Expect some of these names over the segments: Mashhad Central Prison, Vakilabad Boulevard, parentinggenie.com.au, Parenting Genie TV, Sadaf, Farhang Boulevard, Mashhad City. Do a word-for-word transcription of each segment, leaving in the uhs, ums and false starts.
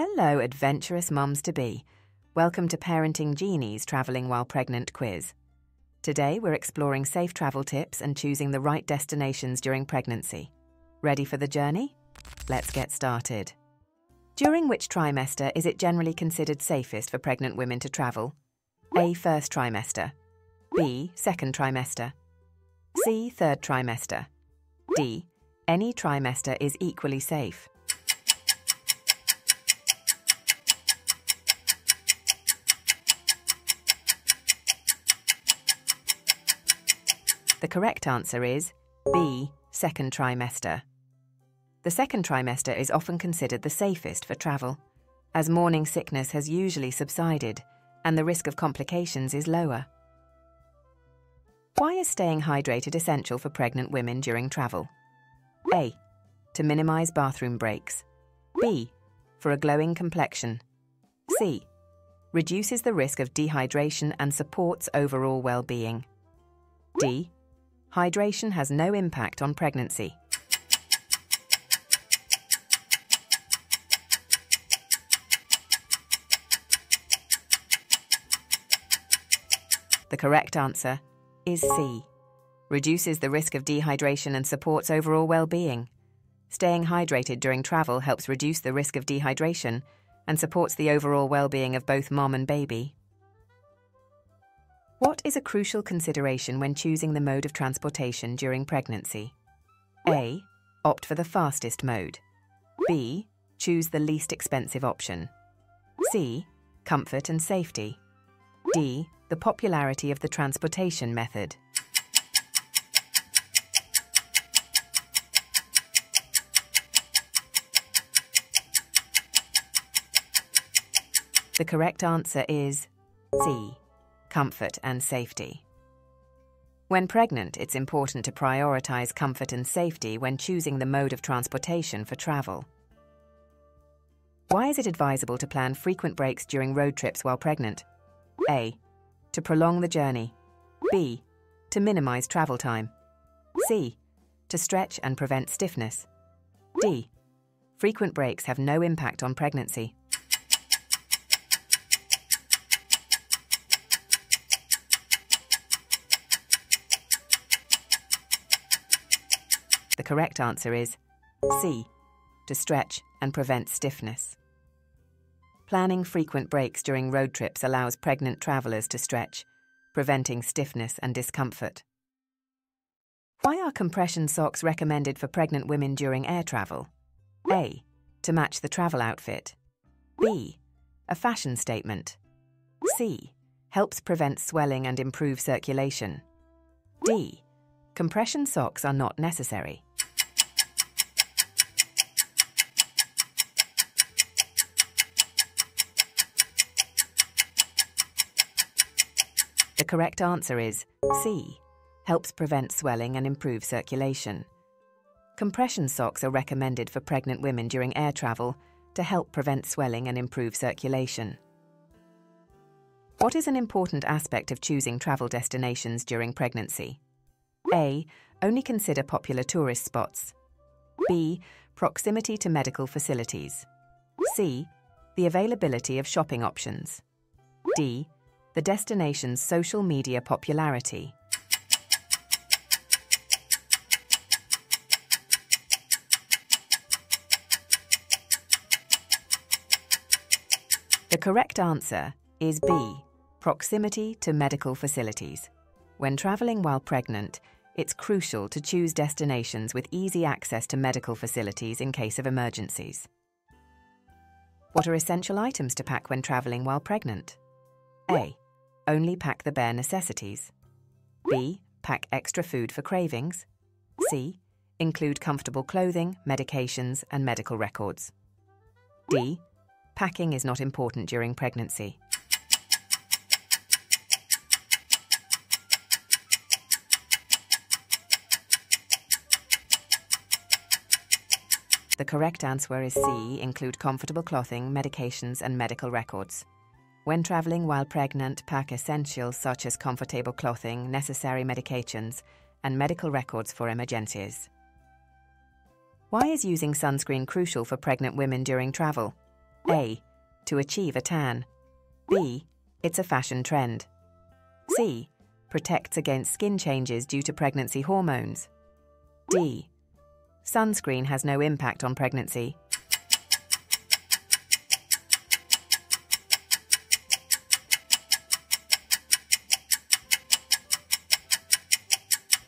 Hello, adventurous mums-to-be. Welcome to Parenting Genie's Travelling While Pregnant quiz. Today, we're exploring safe travel tips and choosing the right destinations during pregnancy. Ready for the journey? Let's get started. During which trimester is it generally considered safest for pregnant women to travel? A. First trimester. B. Second trimester. C. Third trimester. D. Any trimester is equally safe. The correct answer is B. Second trimester. The second trimester is often considered the safest for travel, as morning sickness has usually subsided and the risk of complications is lower. Why is staying hydrated essential for pregnant women during travel? A. To minimize bathroom breaks. B. For a glowing complexion. C. Reduces the risk of dehydration and supports overall well-being. D. Hydration has no impact on pregnancy. The correct answer is C. Reduces the risk of dehydration and supports overall well-being. Staying hydrated during travel helps reduce the risk of dehydration and supports the overall well-being of both mom and baby. What is a crucial consideration when choosing the mode of transportation during pregnancy? A. Opt for the fastest mode. B. Choose the least expensive option. C. Comfort and safety. D. The popularity of the transportation method. The correct answer is C. Comfort and safety. When pregnant, it's important to prioritise comfort and safety when choosing the mode of transportation for travel. Why is it advisable to plan frequent breaks during road trips while pregnant? A. To prolong the journey. B. To minimise travel time. C. To stretch and prevent stiffness. D. Frequent breaks have no impact on pregnancy. The correct answer is C. To stretch and prevent stiffness. Planning frequent breaks during road trips allows pregnant travellers to stretch, preventing stiffness and discomfort. Why are compression socks recommended for pregnant women during air travel? A. To match the travel outfit. B. A fashion statement. C. Helps prevent swelling and improve circulation. D. Compression socks are not necessary. The correct answer is C. Helps prevent swelling and improve circulation. Compression socks are recommended for pregnant women during air travel to help prevent swelling and improve circulation. What is an important aspect of choosing travel destinations during pregnancy? A. Only consider popular tourist spots. B. Proximity to medical facilities. C. The availability of shopping options. D. The destination's social media popularity. The correct answer is B. Proximity to medical facilities. When travelling while pregnant, it's crucial to choose destinations with easy access to medical facilities in case of emergencies. What are essential items to pack when travelling while pregnant? A. Only pack the bare necessities. B. Pack extra food for cravings. C. Include comfortable clothing, medications, and medical records. D. Packing is not important during pregnancy. The correct answer is C. Include comfortable clothing, medications, and medical records. When travelling while pregnant, pack essentials such as comfortable clothing, necessary medications, and medical records for emergencies. Why is using sunscreen crucial for pregnant women during travel? A. To achieve a tan. B. It's a fashion trend. C. Protects against skin changes due to pregnancy hormones. D. Sunscreen has no impact on pregnancy.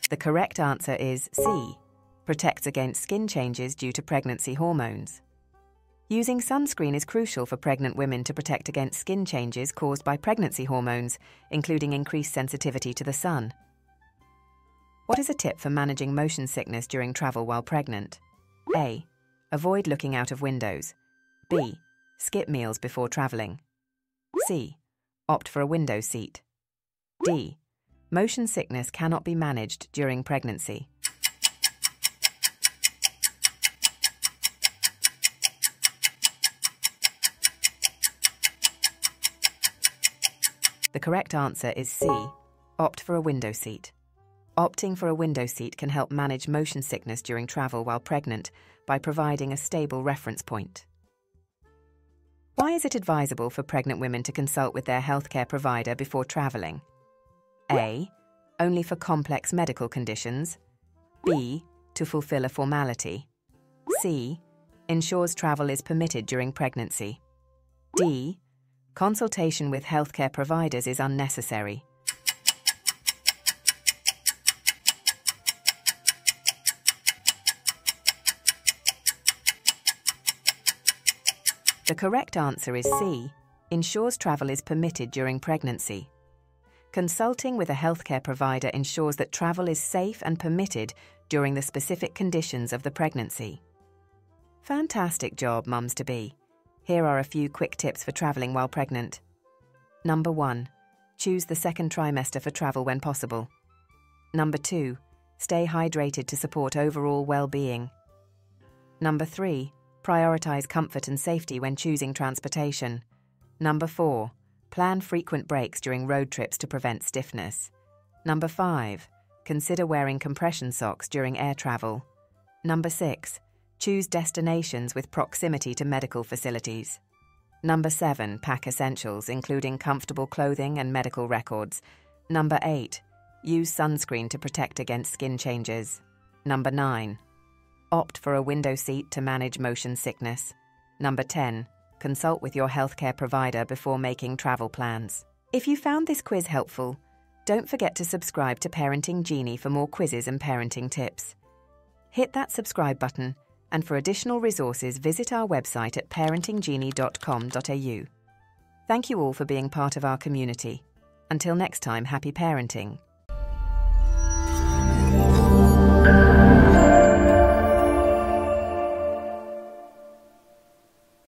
The correct answer is C. Protects against skin changes due to pregnancy hormones. Using sunscreen is crucial for pregnant women to protect against skin changes caused by pregnancy hormones, including increased sensitivity to the sun. What is a tip for managing motion sickness during travel while pregnant? A. Avoid looking out of windows. B. Skip meals before traveling. C. Opt for a window seat. D. Motion sickness cannot be managed during pregnancy. The correct answer is C. Opt for a window seat. Opting for a window seat can help manage motion sickness during travel while pregnant by providing a stable reference point. Why is it advisable for pregnant women to consult with their healthcare provider before traveling? A. Only for complex medical conditions. B. To fulfill a formality. C. Ensures travel is permitted during pregnancy. D. Consultation with healthcare providers is unnecessary. The correct answer is C. Ensures travel is permitted during pregnancy. Consulting with a healthcare provider ensures that travel is safe and permitted during the specific conditions of the pregnancy. Fantastic job, mums-to-be. Here are a few quick tips for traveling while pregnant. Number one, choose the second trimester for travel when possible. Number two, stay hydrated to support overall well-being. Number three, prioritize comfort and safety when choosing transportation. Number four, plan frequent breaks during road trips to prevent stiffness. Number five, consider wearing compression socks during air travel. Number six, choose destinations with proximity to medical facilities. Number seven, pack essentials, including comfortable clothing and medical records. Number eight, use sunscreen to protect against skin changes. Number nine, opt for a window seat to manage motion sickness. Number ten, consult with your healthcare provider before making travel plans. If you found this quiz helpful, don't forget to subscribe to Parenting Genie for more quizzes and parenting tips. Hit that subscribe button, and for additional resources, visit our website at parenting genie dot com dot A U. Thank you all for being part of our community. Until next time, happy parenting.